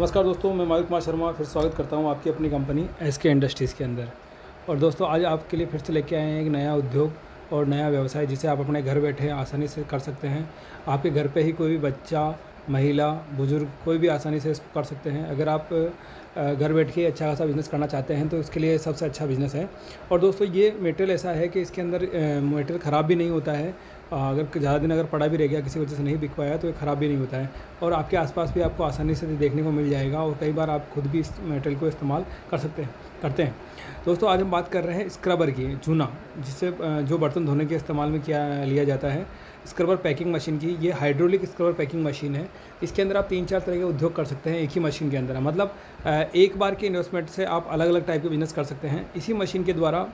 नमस्कार दोस्तों, मैं मालिक कुमार शर्मा फिर स्वागत करता हूं आपकी अपनी कंपनी SK इंडस्ट्रीज़ के अंदर। और दोस्तों आज आपके लिए फिर से लेके आए हैं एक नया उद्योग और नया व्यवसाय जिसे आप अपने घर बैठे आसानी से कर सकते हैं। आपके घर पे ही कोई भी बच्चा, महिला, बुजुर्ग कोई भी आसानी से इसको कर सकते हैं। अगर आप घर बैठ के अच्छा खासा बिज़नेस करना चाहते हैं तो इसके लिए सबसे अच्छा बिज़नेस है। और दोस्तों ये मटेरियल ऐसा है कि इसके अंदर मटेरियल ख़राब भी नहीं होता है। अगर ज़्यादा दिन अगर पड़ा भी रह गया, किसी वजह से नहीं बिक पाया, तो ये ख़राब भी नहीं होता है और आपके आसपास भी आपको आसानी से देखने को मिल जाएगा। और कई बार आप खुद भी इस मटेरियल को इस्तेमाल करते हैं। दोस्तों आज हम बात कर रहे हैं स्क्रबर की, जूना जिससे जो बर्तन धोने के इस्तेमाल में लिया जाता है, स्क्रबर पैकिंग मशीन की। ये हाइड्रोलिक स्क्रबर पैकिंग मशीन है। इसके अंदर आप 3-4 तरह के उद्योग कर सकते हैं एक ही मशीन के अंदर। मतलब एक बार के इन्वेस्टमेंट से आप अलग अलग टाइप के बिजनेस कर सकते हैं। इसी मशीन के द्वारा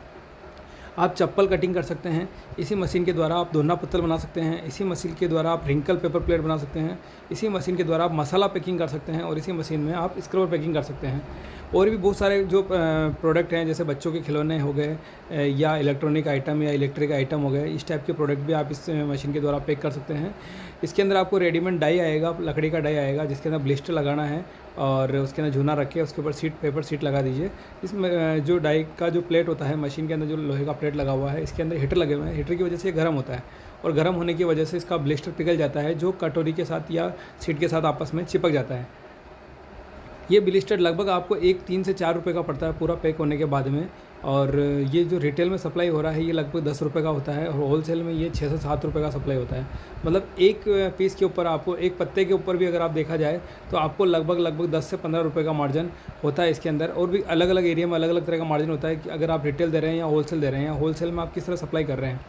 आप चप्पल कटिंग कर सकते हैं, इसी मशीन के द्वारा आप दोना पत्तल बना सकते हैं, इसी मशीन के द्वारा आप रिंकल पेपर प्लेट बना सकते हैं, इसी मशीन के द्वारा आप मसाला पैकिंग कर सकते हैं और इसी मशीन में आप स्क्रबर पैकिंग कर सकते हैं। और भी बहुत सारे जो प्रोडक्ट हैं, जैसे बच्चों के खिलौने हो गए या इलेक्ट्रॉनिक आइटम या इलेक्ट्रिक आइटम हो गए, इस टाइप के प्रोडक्ट भी आप इस मशीन के द्वारा पैक कर सकते हैं। इसके अंदर आपको रेडीमेड डाई आएगा, लकड़ी का डाई आएगा जिसके अंदर ब्लिस्टर लगाना है और उसके अंदर जूना रख के उसके ऊपर पेपर सीट लगा दीजिए। इसमें जो डाई का जो प्लेट होता है, मशीन के अंदर जो लोहे का प्लेट लगा हुआ है, इसके अंदर हीटर लगे हुए हैं। हीटर की वजह से गर्म होता है और गर्म होने की वजह से इसका ब्लिस्टर पिघल जाता है जो कटोरी के साथ या सीट के साथ आपस में चिपक जाता है। ये ब्लिस्टर लगभग आपको 3 से 4 रुपये का पड़ता है पूरा पैक होने के बाद में। और ये जो रिटेल में सप्लाई हो रहा है ये लगभग 10 रुपये का होता है और होलसेल में ये 6 से 7 रुपये का सप्लाई होता है। मतलब एक पीस के ऊपर आपको, एक पत्ते के ऊपर भी अगर आप देखा जाए तो आपको लगभग 10 से 15 रुपये का मार्जिन होता है इसके अंदर। और भी अलग अलग एरिया में अलग अलग तरह का मार्जिन होता है कि अगर आप रिटेल दे रहे हैं या होलसेल दे रहे हैं, या होलसेल में आप किस तरह सप्लाई कर रहे हैं।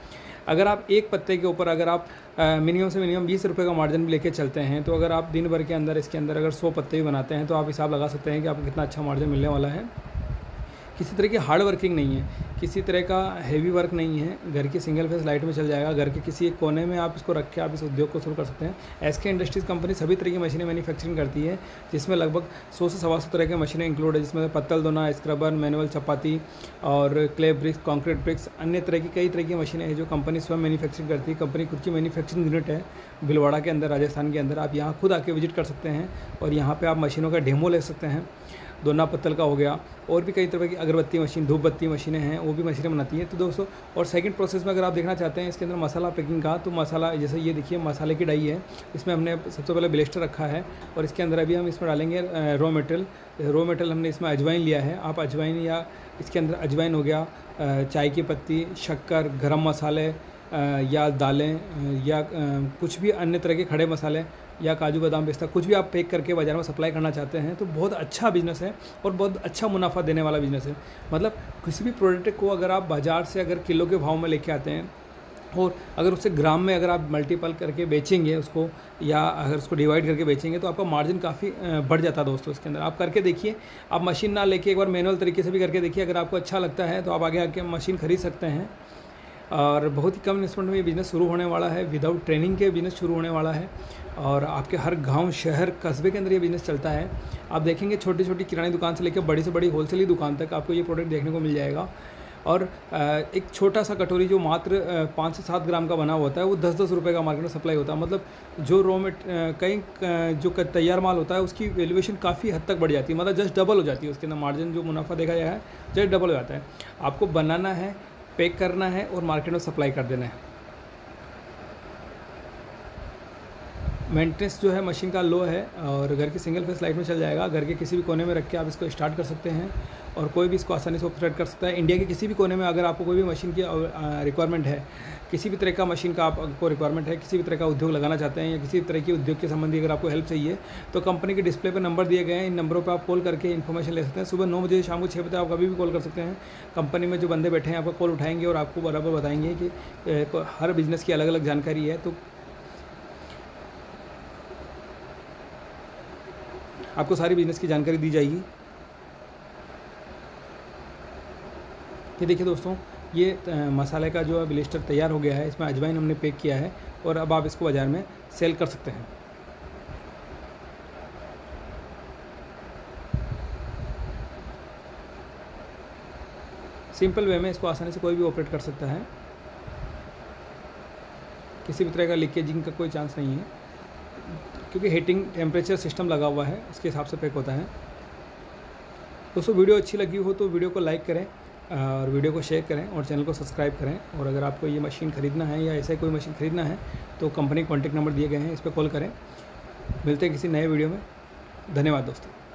अगर आप एक पत्ते के ऊपर अगर आप मिनिमम से मिनिमम 20 रुपये का मार्जिन भी लेके चलते हैं तो अगर आप दिन भर के अंदर इसके अंदर अगर 100 पत्ते भी बनाते हैं तो आप हिसाब लगा सकते हैं कि आपको कितना अच्छा मार्जिन मिलने वाला है। किसी तरह की हार्ड वर्किंग नहीं है, किसी तरह का हैवी वर्क नहीं है। घर की सिंगल फेस लाइट में चल जाएगा, घर के किसी एक कोने में आप इसको रख के आप इस उद्योग को शुरू कर सकते हैं। SK इंडस्ट्रीज़ कंपनी सभी तरह की मशीनें मैन्युफैक्चरिंग करती है जिसमें लगभग 100 से 125 तरह की मशीनें इंक्लूड है, जिसमें पत्तल दोना, स्क्रबर, मैनुअल चपाती और क्ले ब्रिक्स, कॉन्क्रीट ब्रिक्स, अन्य तरह की कई तरह की मशीनें हैं जो कंपनी स्वयं मैन्युफैक्चरिंग करती है। कंपनी खुद की मैन्युफैक्चरिंग यूनिट है भिलवाड़ा के अंदर, राजस्थान के अंदर। आप यहाँ खुद आके विजिट कर सकते हैं और यहाँ पर आप मशीनों का डेमो ले सकते हैं। दोना पत्तल का हो गया, और भी कई तरह की अगरबत्ती मशीन, धूप बत्ती मशीनें हैं, वो भी मशीनें बनाती हैं। तो दोस्तों और सेकंड प्रोसेस में अगर आप देखना चाहते हैं इसके अंदर मसाला पैकिंग का, तो मसाला जैसे ये देखिए मसाले की डाई है, इसमें हमने सबसे पहले ब्लेस्टर रखा है और इसके अंदर अभी हम इसमें डालेंगे रॉ मटेरियल। हमने इसमें अजवाइन लिया है। आप अजवाइन या इसके अंदर अजवाइन हो गया, चाय की पत्ती, शक्कर, गरम मसाले या दालें या कुछ भी अन्य तरह के खड़े मसाले या काजू बादाम पिस्ता, कुछ भी आप पैक करके बाज़ार में सप्लाई करना चाहते हैं तो बहुत अच्छा बिज़नेस है और बहुत अच्छा मुनाफा देने वाला बिज़नेस है। मतलब किसी भी प्रोडक्ट को अगर आप बाज़ार से अगर किलो के भाव में लेके आते हैं और अगर उससे ग्राम में अगर आप मल्टीपल करके बेचेंगे उसको, या अगर उसको डिवाइड करके बेचेंगे तो आपका मार्जिन काफ़ी बढ़ जाता है। दोस्तों इसके अंदर आप करके देखिए, आप मशीन ना लेके एक बार मैनुअल तरीके से भी करके देखिए। अगर आपको अच्छा लगता है तो आप आगे आके मशीन खरीद सकते हैं। और बहुत ही कम इन्वेस्टमेंट में ये बिज़नेस शुरू होने वाला है, विदाउट ट्रेनिंग के बिज़नेस शुरू होने वाला है। और आपके हर गांव, शहर, कस्बे के अंदर ये बिज़नेस चलता है। आप देखेंगे छोटी छोटी किराने दुकान से लेकर बड़ी से बड़ी होलसेल दुकान तक आपको ये प्रोडक्ट देखने को मिल जाएगा। और एक छोटा सा कटोरी जो मात्र 5 से 7 ग्राम का बना होता है वो 10-10 रुपये का मार्केट में सप्लाई होता है। मतलब जो जो तैयार माल होता है उसकी वैल्यूएशन काफ़ी हद तक बढ़ जाती है। मतलब जस्ट डबल हो जाती है उसके अंदर मार्जिन, जो मुनाफा देखा गया है जस्ट डबल हो जाता है। आपको बनाना है, पैक करना है और मार्केट में सप्लाई कर देना है। मेंटेनेंस जो है मशीन का लो है और घर की सिंगल फेस लाइट में चल जाएगा। घर के किसी भी कोने में रख के आप इसको स्टार्ट कर सकते हैं और कोई भी इसको आसानी से ऑपरेट कर सकता है। इंडिया के किसी भी कोने में अगर आपको कोई भी मशीन की रिक्वायरमेंट है, किसी भी तरह का मशीन का आपको रिक्वायरमेंट है, किसी भी तरह का उद्योग लगाना चाहते हैं या किसी तरह के उद्योग के संबंधी अगर आपको हेल्प चाहिए तो कंपनी के डिस्प्ले पर नंबर दिए गए हैं। इन नंबरों पर आप कॉल करके इन्फॉर्मेशन ले सकते हैं। सुबह 9 बजे, शाम को 6 बजे आप कभी भी कॉल कर सकते हैं। कंपनी में जो बंदे बैठे हैं आपका कॉल उठाएंगे और आपको बराबर बताएंगे कि हर बिज़नेस की अलग अलग जानकारी है। तो आपको सारी बिज़नेस की जानकारी दी जाएगी। ये देखिए दोस्तों, ये मसाले का जो है ब्लेस्टर तैयार हो गया है, इसमें अजवाइन हमने पैक किया है और अब आप इसको बाज़ार में सेल कर सकते हैं। सिंपल वे में इसको आसानी से कोई भी ऑपरेट कर सकता है, किसी भी तरह का लीकेजिंग का कोई चांस नहीं है। क्योंकि हीटिंग टेम्परेचर सिस्टम लगा हुआ है, उसके हिसाब से पैक होता है। दोस्तों वीडियो अच्छी लगी हो तो वीडियो को लाइक करें और वीडियो को शेयर करें और चैनल को सब्सक्राइब करें। और अगर आपको ये मशीन ख़रीदना है या ऐसा कोई मशीन ख़रीदना है तो कंपनी कॉन्टैक्ट नंबर दिए गए हैं, इस पर कॉल करें। मिलते हैं किसी नए वीडियो में। धन्यवाद दोस्तों।